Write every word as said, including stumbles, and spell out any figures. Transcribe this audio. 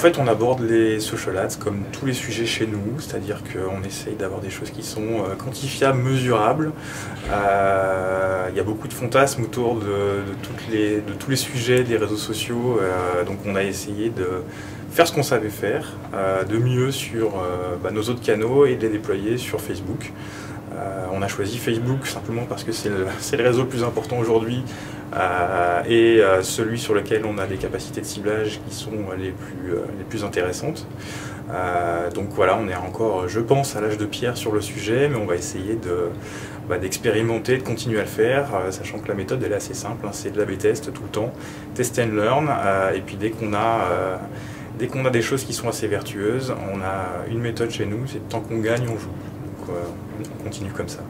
En fait, on aborde les social ads comme tous les sujets chez nous, c'est-à-dire qu'on essaye d'avoir des choses qui sont quantifiables, mesurables. Euh, il y a beaucoup de fantasmes autour de, de, toutes les, de tous les sujets des réseaux sociaux, euh, donc on a essayé de faire ce qu'on savait faire, euh, de mieux sur euh, bah, nos autres canaux et de les déployer sur Facebook. Euh, on a choisi Facebook simplement parce que c'est le, c'est le réseau le plus important aujourd'hui euh, et euh, celui sur lequel on a des capacités de ciblage qui sont les plus, euh, les plus intéressantes. Euh, donc voilà, on est encore, je pense, à l'âge de pierre sur le sujet, mais on va essayer de, bah, d'expérimenter, de continuer à le faire, euh, sachant que la méthode elle est assez simple, hein, c'est de l'A B test tout le temps, test and learn, euh, et puis dès qu'on a... Euh, Dès qu'on a des choses qui sont assez vertueuses, on a une méthode chez nous, c'est tant qu'on gagne, on joue. Donc euh, on continue comme ça.